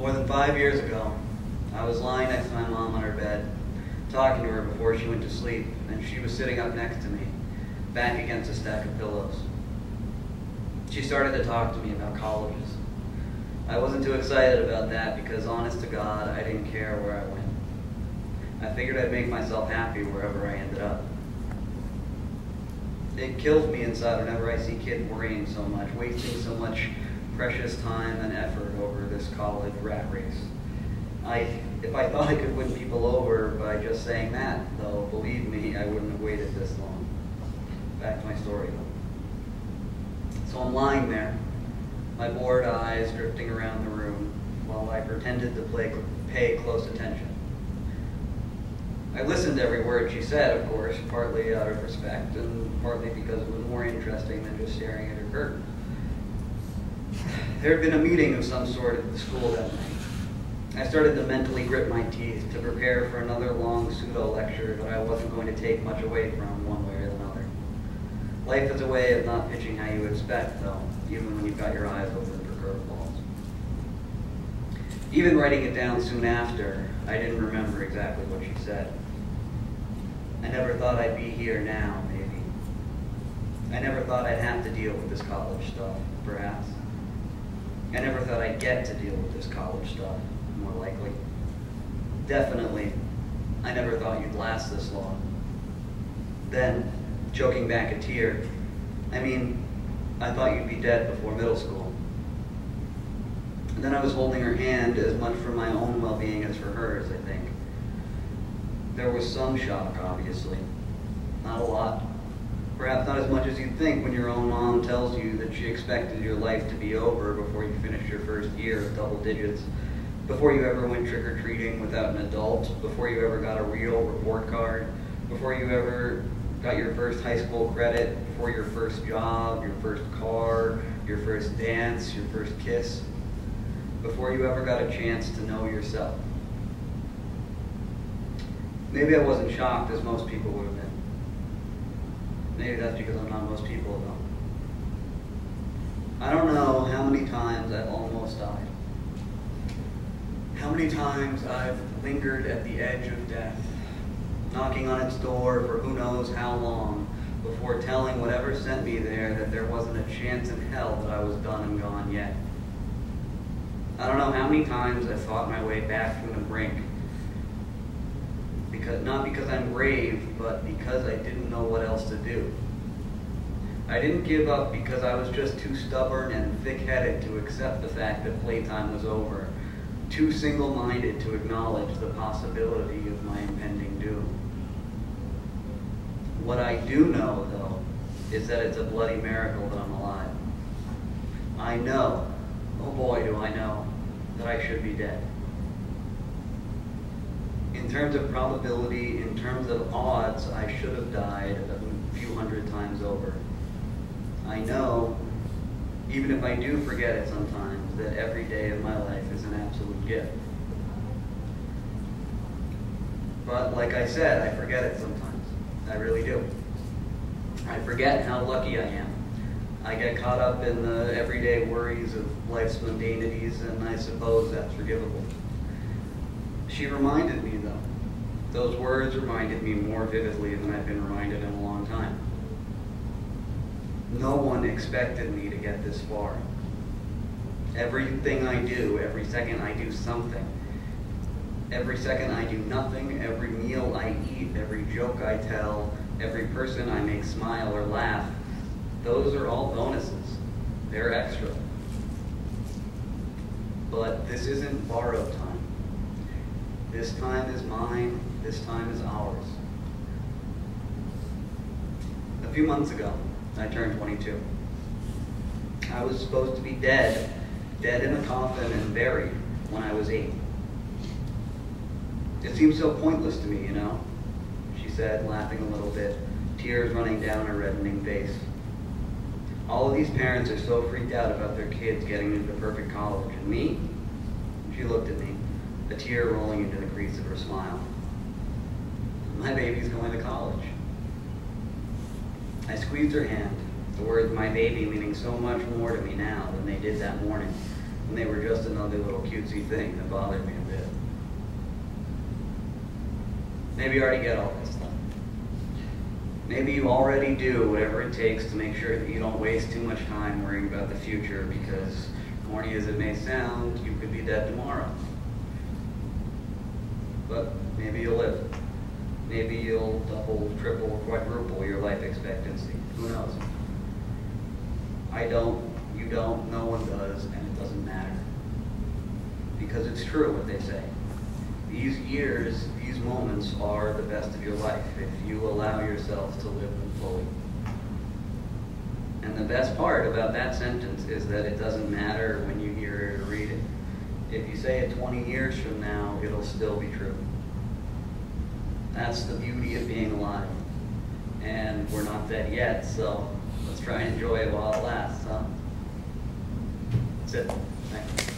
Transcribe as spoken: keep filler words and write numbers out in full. More than five years ago, I was lying next to my mom on her bed, talking to her before she went to sleep, and she was sitting up next to me, back against a stack of pillows. She started to talk to me about colleges. I wasn't too excited about that because, honest to God, I didn't care where I went. I figured I'd make myself happy wherever I ended up. It kills me inside whenever I see kids worrying so much, wasting so much precious time and effort over this college rat race. I, if I thought I could win people over by just saying that, though, believe me, I wouldn't have waited this long. Back to my story, though. So I'm lying there, my bored eyes drifting around the room while I pretended to play, pay close attention. I listened to every word she said, of course, partly out of respect and partly because it was more interesting than just staring at her curtain. There had been a meeting of some sort at the school that night. I started to mentally grit my teeth to prepare for another long pseudo-lecture that I wasn't going to take much away from one way or another. Life is a way of not pitching how you expect, though, even when you've got your eyes open for curveballs. Even writing it down soon after, I didn't remember exactly what she said. I never thought I'd be here now, maybe. I never thought I'd have to deal with this college stuff, perhaps. I never thought I'd get to deal with this college stuff, more likely. Definitely, I never thought you'd last this long. Then, choking back a tear, I mean, I thought you'd be dead before middle school. And then I was holding her hand as much for my own well-being as for hers, I think. There was some shock, obviously. Not a lot. Perhaps not as much as you think when your own mom tells you that she expected your life to be over before you finished your first year of double digits, before you ever went trick-or-treating without an adult, before you ever got a real report card, before you ever got your first high school credit, before your first job, your first car, your first dance, your first kiss, before you ever got a chance to know yourself. Maybe I wasn't shocked as most people would have been. Maybe that's because I'm not most people, though. I don't know how many times I've almost died. How many times I've lingered at the edge of death, knocking on its door for who knows how long, before telling whatever sent me there that there wasn't a chance in hell that I was done and gone yet. I don't know how many times I fought my way back from the brink. Because, not because I'm brave, but because I didn't know what else to do. I didn't give up because I was just too stubborn and thick-headed to accept the fact that playtime was over, too single-minded to acknowledge the possibility of my impending doom. What I do know, though, is that it's a bloody miracle that I'm alive. I know, oh boy do I know, that I should be dead. In terms of probability, in terms of odds, I should have died a few hundred times over. I know, even if I do forget it sometimes, that every day of my life is an absolute gift. But like I said, I forget it sometimes. I really do. I forget how lucky I am. I get caught up in the everyday worries of life's mundanities, and I suppose that's forgivable. She reminded me, though. Those words reminded me more vividly than I've been reminded in a long time. No one expected me to get this far. Everything I do, every second I do something. Every second I do nothing, every meal I eat, every joke I tell, every person I make smile or laugh, those are all bonuses. They're extra. But this isn't borrowed time. This time is mine, this time is ours. A few months ago, I turned twenty-two. I was supposed to be dead, dead in a coffin and buried when I was eight. It seemed so pointless to me, you know, she said, laughing a little bit, tears running down her reddening face. All of these parents are so freaked out about their kids getting into the perfect college, and me? She looked at me, a tear rolling into the crease of her smile. My baby's going to college. I squeezed her hand, the words "my baby" meaning so much more to me now than they did that morning, And they were just another little cutesy thing that bothered me a bit. Maybe you already get all this stuff. Maybe you already do whatever it takes to make sure that you don't waste too much time worrying about the future, because corny as it may sound, you could be dead tomorrow. But maybe you'll live. Maybe you'll double, triple, quadruple your life expectancy. Who knows? I don't, you don't, no one does, and it doesn't matter. Because it's true what they say. These years, these moments are the best of your life if you allow yourself to live them fully. And the best part about that sentence is that it doesn't matter when you hear it or read it. If you say it twenty years from now, it'll still be true. That's the beauty of being alive. And we're not dead yet, so let's try and enjoy it while it lasts, huh? That's it. Thank you.